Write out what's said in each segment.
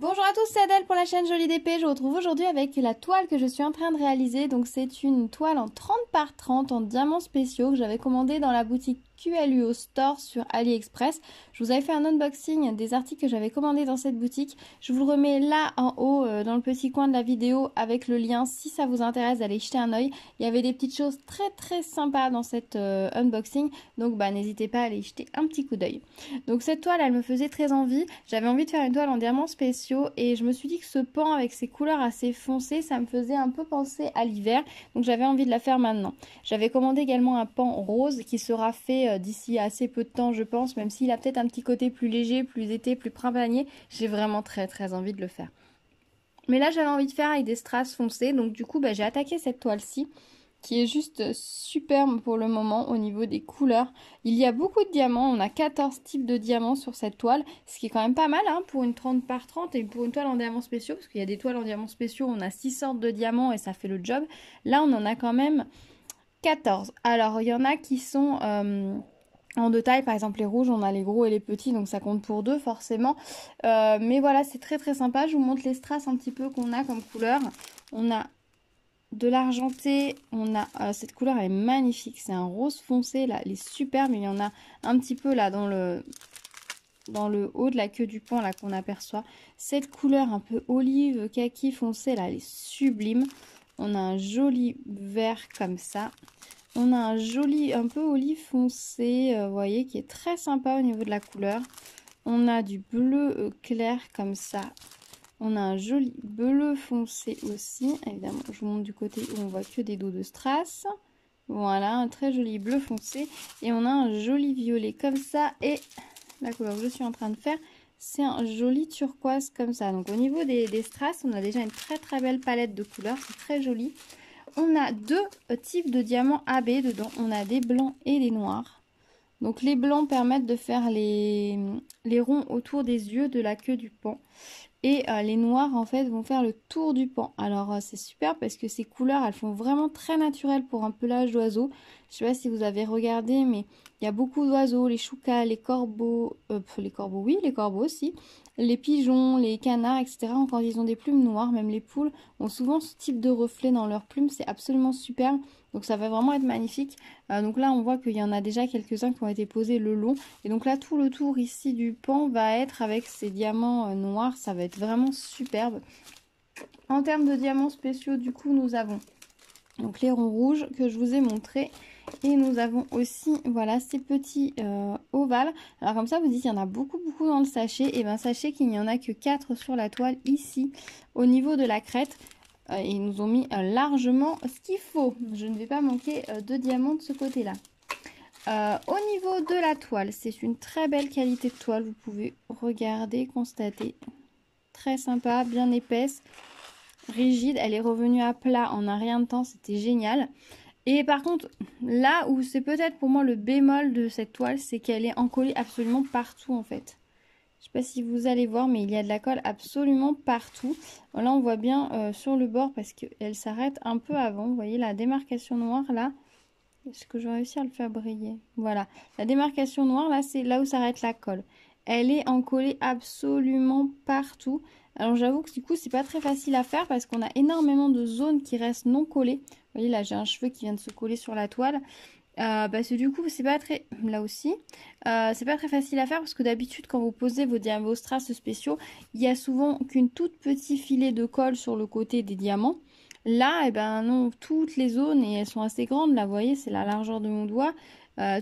Bonjour à tous, c'est Adèle pour la chaîne Jolis DP. Je vous retrouve aujourd'hui avec la toile que je suis en train de réaliser. Donc c'est une toile en 30 par 30 en diamants spéciaux que j'avais commandée dans la boutique Qluo Store sur AliExpress. Je vous avais fait un unboxing des articles que j'avais commandés dans cette boutique. Je vous le remets là en haut dans le petit coin de la vidéo avec le lien si ça vous intéresse d'aller jeter un oeil. Il y avait des petites choses très sympas dans cette unboxing. Donc n'hésitez pas à aller jeter un petit coup d'œil. Donc cette toile, elle me faisait très envie. J'avais envie de faire une toile en diamants spéciaux. Et je me suis dit que ce pan avec ses couleurs assez foncées, ça me faisait un peu penser à l'hiver. Donc j'avais envie de la faire maintenant. J'avais commandé également un pan rose qui sera fait d'ici assez peu de temps, je pense. Même s'il a peut-être un petit côté plus léger, plus été, plus printanier. J'ai vraiment très envie de le faire. Mais là j'avais envie de faire avec des strass foncés. Donc du coup j'ai attaqué cette toile-ci, qui est juste superbe pour le moment au niveau des couleurs. Il y a beaucoup de diamants, on a 14 types de diamants sur cette toile, ce qui est quand même pas mal pour une 30 par 30 et pour une toile en diamants spéciaux, parce qu'il y a des toiles en diamants spéciaux, on a 6 sortes de diamants et ça fait le job. Là, on en a quand même 14. Alors, il y en a qui sont en deux tailles, par exemple les rouges, on a les gros et les petits, donc ça compte pour deux forcément. Mais voilà, c'est très sympa. Je vous montre les strass un petit peu qu'on a comme couleur. On a de l'argenté, on a cette couleur est magnifique, c'est un rose foncé là, elle est superbe, il y en a un petit peu là dans le haut de la queue du pan là qu'on aperçoit. Cette couleur un peu olive, kaki foncé là, elle est sublime. On a un joli vert comme ça. On a un joli un peu olive foncé, vous voyez, qui est très sympa au niveau de la couleur. On a du bleu clair comme ça. On a un joli bleu foncé aussi. Évidemment, je vous montre du côté où on voit que des dos de strass. Voilà, un très joli bleu foncé. Et on a un joli violet comme ça. Et la couleur que je suis en train de faire, c'est un joli turquoise comme ça. Donc au niveau des strass, on a déjà une très belle palette de couleurs. C'est très joli. On a deux types de diamants AB dedans. On a des blancs et des noirs. Donc les blancs permettent de faire les ronds autour des yeux de la queue du pan. Et les noirs en fait vont faire le tour du pan. Alors c'est super parce que ces couleurs elles font vraiment très naturelles pour un pelage d'oiseau. Je sais pas si vous avez regardé mais il y a beaucoup d'oiseaux, les choucas, les corbeaux, les corbeaux aussi, les pigeons, les canards, etc. Quand ils ont des plumes noires, même les poules ont souvent ce type de reflet dans leurs plumes, c'est absolument superbe. Donc ça va vraiment être magnifique. Donc là on voit qu'il y en a déjà quelques-uns qui ont été posés le long. Et donc là tout le tour ici du pan va être avec ces diamants noirs, ça va être vraiment superbe. En termes de diamants spéciaux, du coup, nous avons donc les ronds rouges que je vous ai montrés. Et nous avons aussi, voilà, ces petits ovales. Alors comme ça, vous dites qu'il y en a beaucoup dans le sachet. Et bien, sachez qu'il n'y en a que 4 sur la toile, ici, au niveau de la crête. Ils nous ont mis largement ce qu'il faut. Je ne vais pas manquer de diamants de ce côté-là. Au niveau de la toile, c'est une très belle qualité de toile. Vous pouvez regarder, constater. Très sympa, bien épaisse, rigide, elle est revenue à plat en un rien de temps, c'était génial. Et par contre, là où c'est peut-être pour moi le bémol de cette toile, c'est qu'elle est encollée absolument partout en fait. Je sais pas si vous allez voir, mais il y a de la colle absolument partout. Là on voit bien sur le bord parce qu'elle s'arrête un peu avant, vous voyez la démarcation noire là. Est-ce que je vais réussir à le faire briller? Voilà, la démarcation noire là, c'est là où s'arrête la colle. Elle est encollée absolument partout. Alors j'avoue que du coup c'est pas très facile à faire parce qu'on a énormément de zones qui restent non collées. Vous voyez là j'ai un cheveu qui vient de se coller sur la toile. Parce que du coup c'est pas très... Là aussi, c'est pas très facile à faire parce que d'habitude quand vous posez vos strass spéciaux, il y a souvent qu'une toute petite filet de colle sur le côté des diamants. Là, eh ben non, toutes les zones, et elles sont assez grandes, là vous voyez c'est la largeur de mon doigt.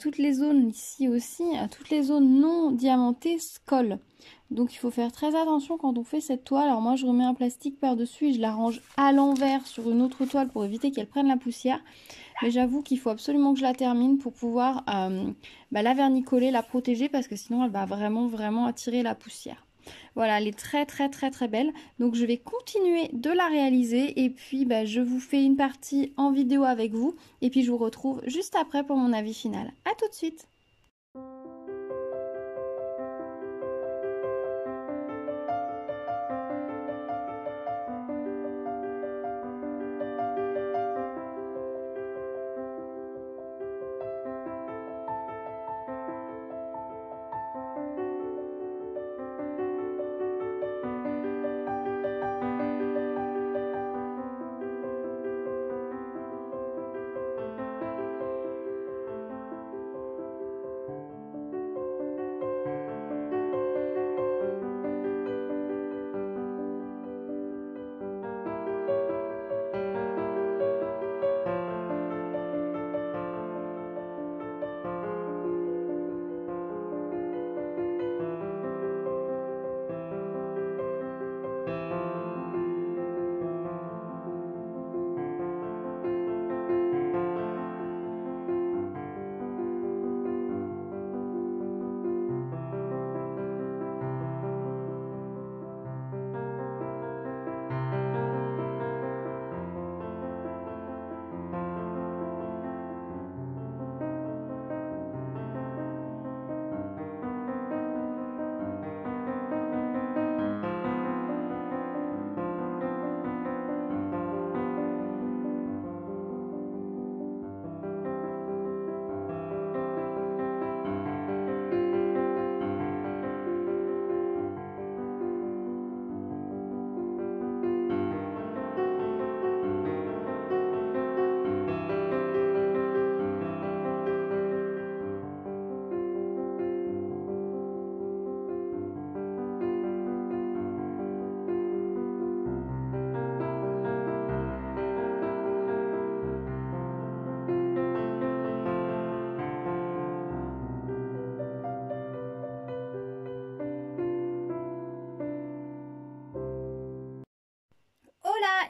Toutes les zones ici aussi, toutes les zones non diamantées se collent. Donc il faut faire très attention quand on fait cette toile. Alors moi je remets un plastique par-dessus et je la range à l'envers sur une autre toile pour éviter qu'elle prenne la poussière. Mais j'avoue qu'il faut absolument que je la termine pour pouvoir la vernicoler, la protéger parce que sinon elle va vraiment attirer la poussière. Voilà, elle est très belle. Donc je vais continuer de la réaliser et puis je vous fais une partie en vidéo avec vous. Et puis je vous retrouve juste après pour mon avis final. A tout de suite!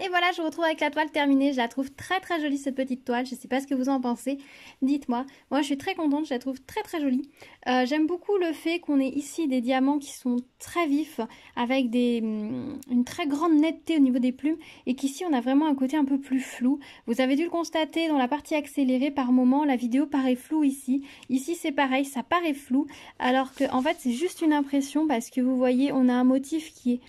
Et voilà, je vous retrouve avec la toile terminée. Je la trouve très très jolie cette petite toile. Je ne sais pas ce que vous en pensez. Dites-moi. Moi, je suis très contente. Je la trouve très très jolie. J'aime beaucoup le fait qu'on ait ici des diamants qui sont très vifs, avec une très grande netteté au niveau des plumes, et qu'ici on a vraiment un côté un peu plus flou. Vous avez dû le constater dans la partie accélérée, par moment la vidéo paraît floue ici. Ici c'est pareil, ça paraît flou, alors que en fait c'est juste une impression, parce que vous voyez, on a un motif qui est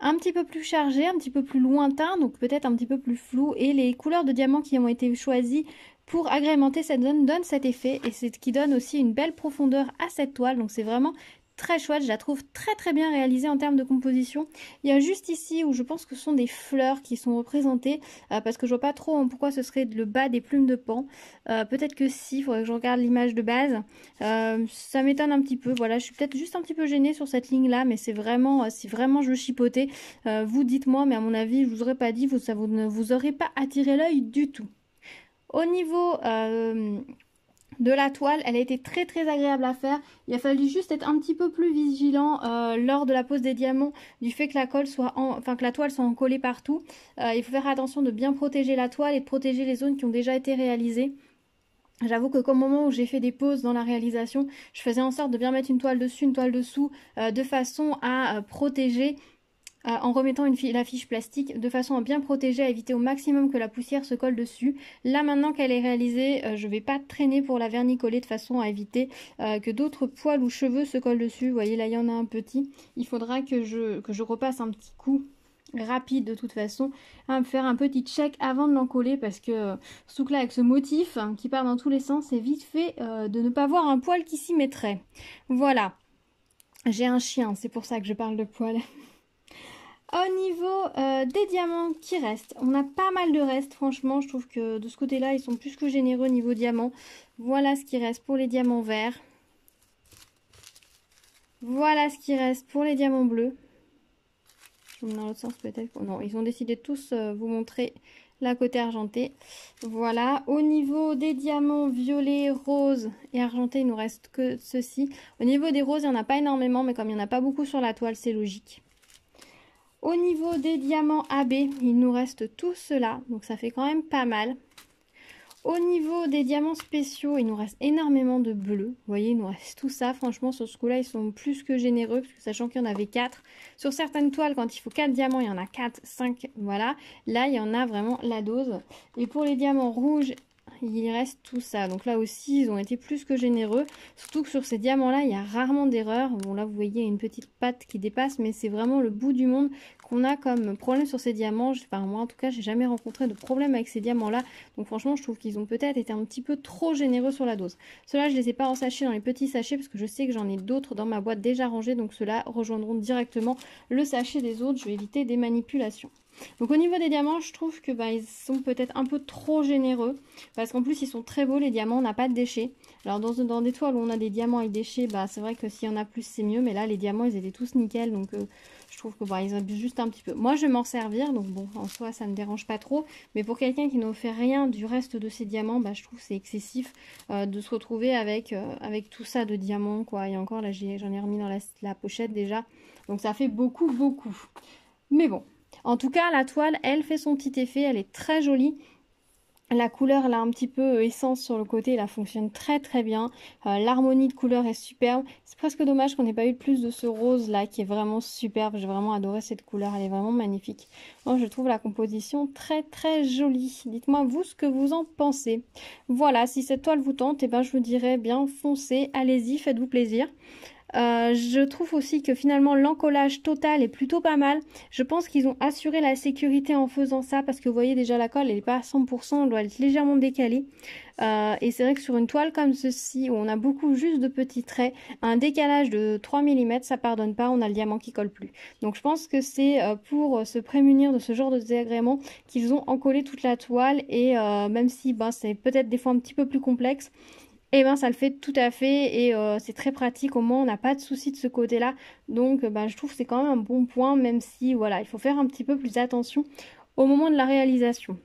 un petit peu plus chargé, un petit peu plus lointain, donc peut-être un petit peu plus flou, et les couleurs de diamants qui ont été choisies pour agrémenter cette zone donnent cet effet, et c'est ce qui donne aussi une belle profondeur à cette toile. Donc c'est vraiment très chouette, je la trouve très très bien réalisée en termes de composition. Il y a juste ici où je pense que ce sont des fleurs qui sont représentées, parce que je vois pas trop pourquoi ce serait le bas des plumes de pan. Peut-être que si, il faudrait que je regarde l'image de base. Ça m'étonne un petit peu, voilà, je suis peut-être juste un petit peu gênée sur cette ligne là, mais c'est vraiment, si vraiment je veux chipoter, vous dites-moi, mais à mon avis je vous aurais pas dit, ça ne vous aurait pas attiré l'œil du tout. Au niveau de la toile, elle a été très très agréable à faire. Il a fallu juste être un petit peu plus vigilant lors de la pose des diamants, du fait que la colle soit que la toile soit encollée partout. Il faut faire attention de bien protéger la toile et de protéger les zones qui ont déjà été réalisées. J'avoue que comme moment où j'ai fait des pauses dans la réalisation, je faisais en sorte de bien mettre une toile dessus, une toile dessous, de façon à protéger, en remettant la fiche plastique, de façon à bien protéger, à éviter au maximum que la poussière se colle dessus. Là maintenant qu'elle est réalisée, je ne vais pas traîner pour la vernicoller, de façon à éviter que d'autres poils ou cheveux se collent dessus. Vous voyez, là il y en a un petit, il faudra que je repasse un petit coup rapide de toute façon, à me faire un petit check avant de l'encoller, parce que surtout que là avec ce motif qui part dans tous les sens, c'est vite fait de ne pas voir un poil qui s'y mettrait. Voilà, j'ai un chien, c'est pour ça que je parle de poils. Au niveau des diamants qui restent, on a pas mal de restes, franchement je trouve que de ce côté là ils sont plus que généreux au niveau diamants. Voilà ce qui reste pour les diamants verts, voilà ce qui reste pour les diamants bleus. Je vais dans l'autre sens peut-être, non, ils ont décidé de tous vous montrer la côté argentée. Voilà, au niveau des diamants violets, roses et argentés, il nous reste que ceci. Au niveau des roses, il n'y en a pas énormément, mais comme il n'y en a pas beaucoup sur la toile, c'est logique. Au niveau des diamants AB, il nous reste tout cela, donc ça fait quand même pas mal. Au niveau des diamants spéciaux, il nous reste énormément de bleus. Vous voyez, il nous reste tout ça. Franchement, sur ce coup-là, ils sont plus que généreux, parce que sachant qu'il y en avait 4. Sur certaines toiles, quand il faut 4 diamants, il y en a 4, 5, voilà. Là, il y en a vraiment la dose. Et pour les diamants rouges, il reste tout ça. Donc là aussi, ils ont été plus que généreux. Surtout que sur ces diamants-là, il y a rarement d'erreurs. Bon, là, vous voyez une petite patte qui dépasse, mais c'est vraiment le bout du monde qu'on a comme problème sur ces diamants. Enfin, moi, en tout cas, j'ai jamais rencontré de problème avec ces diamants-là. Donc franchement, je trouve qu'ils ont peut-être été un petit peu trop généreux sur la dose. Ceux-là, je les ai pas en sachet, dans les petits sachets, parce que je sais que j'en ai d'autres dans ma boîte déjà rangée. Donc ceux-là rejoindront directement le sachet des autres. Je vais éviter des manipulations. Donc au niveau des diamants, je trouve que ils sont peut-être un peu trop généreux, parce qu'en plus ils sont très beaux les diamants, on n'a pas de déchets. Alors dans des toiles où on a des diamants avec déchets, c'est vrai que s'il y en a plus c'est mieux, mais là les diamants ils étaient tous nickel, donc je trouve que ils abusent juste un petit peu. Moi je vais m'en servir, donc bon, en soi ça ne me dérange pas trop, mais pour quelqu'un qui n'en fait rien du reste de ces diamants, je trouve que c'est excessif de se retrouver avec tout ça de diamants, quoi. Et encore là j'en ai remis dans la pochette déjà, donc ça fait beaucoup. Mais bon. En tout cas, la toile, elle fait son petit effet, elle est très jolie. La couleur, là, un petit peu essence sur le côté, là, fonctionne très très bien. L'harmonie de couleur est superbe. C'est presque dommage qu'on n'ait pas eu plus de ce rose, là, qui est vraiment superbe. J'ai vraiment adoré cette couleur, elle est vraiment magnifique. Moi, je trouve la composition très très jolie. Dites-moi, vous, ce que vous en pensez. Voilà, si cette toile vous tente, je vous dirais bien, foncez, allez-y, faites-vous plaisir. Je trouve aussi que finalement l'encollage total est plutôt pas mal. Je pense qu'ils ont assuré la sécurité en faisant ça, parce que vous voyez déjà la colle elle n'est pas à 100%, elle doit être légèrement décalée. Et c'est vrai que sur une toile comme ceci où on a beaucoup juste de petits traits, un décalage de 3 mm ça pardonne pas, on a le diamant qui colle plus. Donc je pense que c'est pour se prémunir de ce genre de désagrément qu'ils ont encollé toute la toile, et même si c'est peut-être des fois un petit peu plus complexe, et ça le fait tout à fait, et c'est très pratique, au moins on n'a pas de soucis de ce côté là, donc je trouve que c'est quand même un bon point, même si voilà, il faut faire un petit peu plus attention au moment de la réalisation.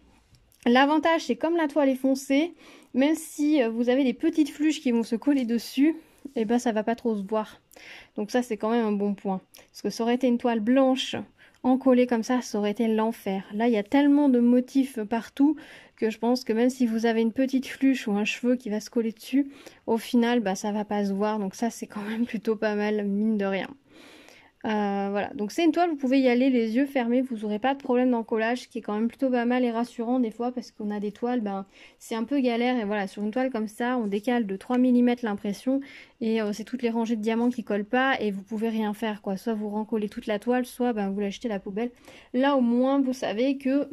L'avantage c'est comme la toile est foncée, même si vous avez des petites fluches qui vont se coller dessus, et ça va pas trop se voir, donc ça c'est quand même un bon point, parce que ça aurait été une toile blanche en coller comme ça aurait été l'enfer. Là, il y a tellement de motifs partout que je pense que même si vous avez une petite flûche ou un cheveu qui va se coller dessus, au final, bah, ça va pas se voir. Donc ça, c'est quand même plutôt pas mal, mine de rien. Voilà, donc c'est une toile, vous pouvez y aller les yeux fermés, vous n'aurez pas de problème d'encollage, ce qui est quand même plutôt pas mal et rassurant des fois, parce qu'on a des toiles, ben, c'est un peu galère, et voilà, sur une toile comme ça, on décale de 3 mm l'impression, et c'est toutes les rangées de diamants qui collent pas, et vous pouvez rien faire, quoi, soit vous rencollez toute la toile, soit ben, vous l'achetez à la poubelle. Là au moins, vous savez que,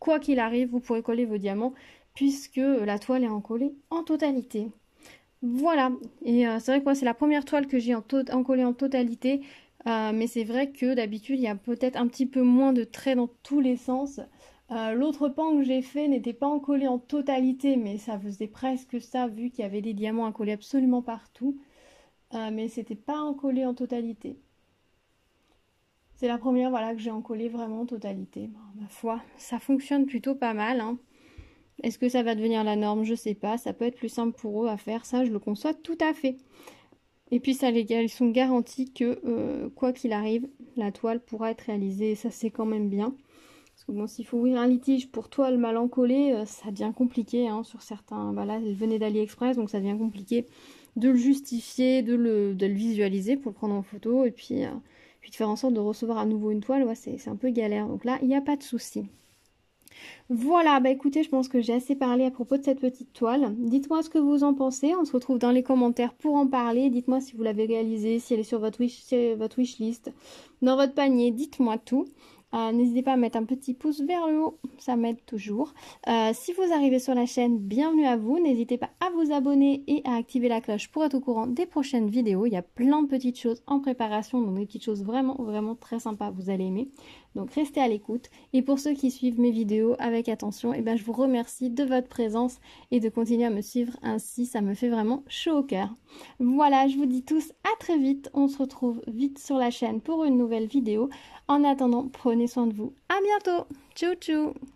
quoi qu'il arrive, vous pourrez coller vos diamants, puisque la toile est encollée en totalité. Voilà, et c'est vrai que moi, c'est la première toile que j'ai encollée en totalité. Mais c'est vrai que d'habitude il y a peut-être un petit peu moins de traits dans tous les sens. L'autre pan que j'ai fait n'était pas encollé en totalité, mais ça faisait presque ça vu qu'il y avait des diamants encollés absolument partout. Mais c'était pas encollé en totalité. C'est la première, voilà, que j'ai encollé vraiment en totalité. Bon, ma foi, ça fonctionne plutôt pas mal, hein. Est-ce que ça va devenir la norme? Je sais pas, ça peut être plus simple pour eux à faire, ça je le conçois tout à fait. Et puis ça, les gars, ils sont garantis que quoi qu'il arrive, la toile pourra être réalisée. Et ça, c'est quand même bien. Parce que bon, s'il faut ouvrir un litige pour toile mal encollée, ça devient compliqué, hein, sur certains. Bah là, elle venait d'AliExpress, donc ça devient compliqué de le justifier, de le visualiser pour le prendre en photo. Et puis de faire en sorte de recevoir à nouveau une toile, ouais, c'est un peu galère. Donc là, il n'y a pas de souci. Voilà, bah écoutez, je pense que j'ai assez parlé à propos de cette petite toile. Dites-moi ce que vous en pensez, on se retrouve dans les commentaires pour en parler. Dites-moi si vous l'avez réalisée, si elle est sur votre wishlist, dans votre panier, dites-moi tout. N'hésitez pas à mettre un petit pouce vers le haut, ça m'aide toujours. Si vous arrivez sur la chaîne, bienvenue à vous. N'hésitez pas à vous abonner et à activer la cloche pour être au courant des prochaines vidéos. Il y a plein de petites choses en préparation, donc des petites choses vraiment, vraiment très sympas, vous allez aimer. Donc restez à l'écoute. Et pour ceux qui suivent mes vidéos avec attention, eh ben, je vous remercie de votre présence et de continuer à me suivre ainsi, ça me fait vraiment chaud au cœur. Voilà, je vous dis tous à très vite. On se retrouve vite sur la chaîne pour une nouvelle vidéo. En attendant, prenez soin de vous. À bientôt. Tchou tchou.